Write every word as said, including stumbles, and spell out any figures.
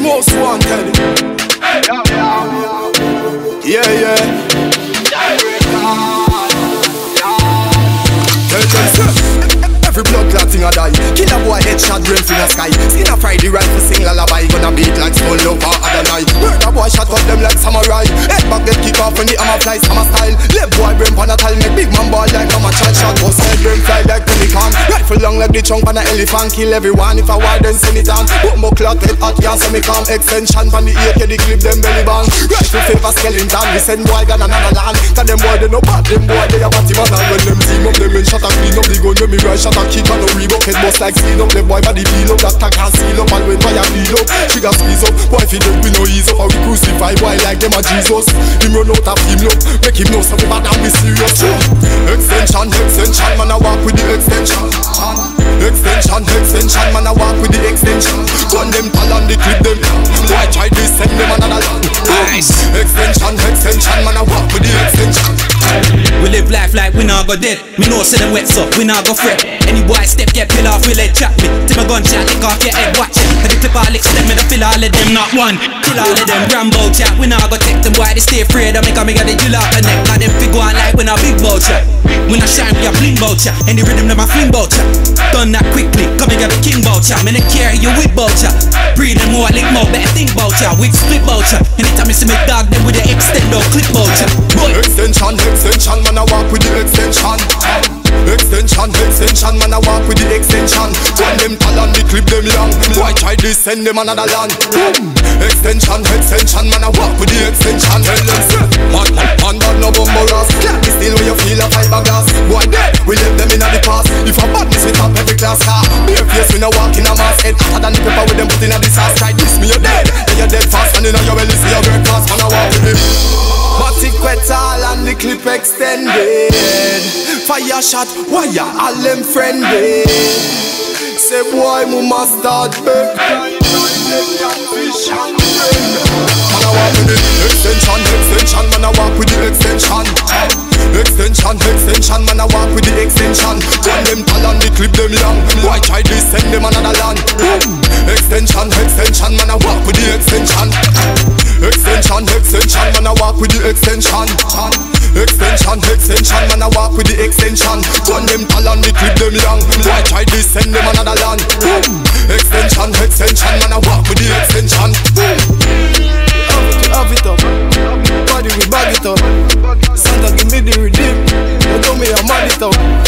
Snow Swan Kelly. Yeah, yeah. Every blood clot thing a die. Kill a boy headshot, brains in the sky. Skin a Friday right for sing lullaby. Gonna beat like small over other night. Murder boy shot cut them like samurai. Head back get kick off when the hammer flies. Hammer style. Left boy brain pan a tile. Make big man ball like I'm a child shot. Bust head brain fly like pelican. Rifle long like the chunk pan a elephant. Kill everyone if I wild then send it on. Bumbo clot head hot yeah so me calm. Extension pan the ear yeah the clip them belly band. Rifle favor skeleton. We send boy gone another land. Cause them boy they no bad. Them boy they a party man. And when them team up them men shot a clean up. The gun when me rush shot a kick on a Reebok. Head bust like skin up. Left boy by the peel up. That tank can't seal up. And when fire feel up. She got squeeze up. Boy feed up we no ease up. And we crucify boy like them a Jesus. Him run out of him look. Make him know something bad and we serious. Extension, extension, man I walk with the extension. Extension, extension, man I walk with the extension. Gun them pal and they clip them. Why try this send them another land? Extension, extension, man I walk with the extension. We live life like we not go dead. Me no see them wets up, we not go fret. Any boy step get pill off, we let trap me. Till my gunshot, lick off your head, watch it. Every clip I lick, step me the fill all of them, not one. Kill all of them, Rambo chat. We not go take them, why they stay afraid of me? Cause me got the jill off the neck. Cause them fig one like when I big vulture. When I shine, we a bling vulture. Any rhythm, them a fling vulture. Done that quickly, come and get a king vulture. Me not care, you with vulture. Breathing more, lick more, better think vulture. We split vulture. Anytime you see me dog, then with the extendo, clip vulture. Extension, extension, man I walk with the extension. Extension, extension, man I walk with the extension. Turn them talent, they clip them long. Why try this, send them another land. Boom. Extension, extension, man I walk with the extension. Tell them sir, man, man, man, no bumbo ross. Can't be still when you feel a fiberglass. Boy, dead, we left them in the past. If a badness we top every class car. Bare face, we no walk in a mass. Head hotter than the paper with them put in a disaster. Try this, me you're dead, then you're dead fast. And you know you're well, this me you're very fast. Man I walk with it. Matic petal and the clip extended. Fire shot, wire, all them friendly. Say boy, mama start back. Man I walk with the extension, extension. Man I walk with the extension. Extension, extension. Man I walk with the extension. Turn them talent, they clip them long. Why try this, send them another land. Boom. Extension, extension. Man I walk with the extension. Extension, extension, man I walk with the extension. Extension, extension, man I walk with the extension. Turn them talent, they clip them long. Why try this, send them another land. Boom. Extension, extension, man I walk with the extension. Boom. Have it up, body we bag it up. Santa give me the redeem, you know me a mad it up.